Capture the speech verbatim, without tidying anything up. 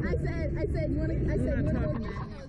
I said, I said, you want to, I said, you want to go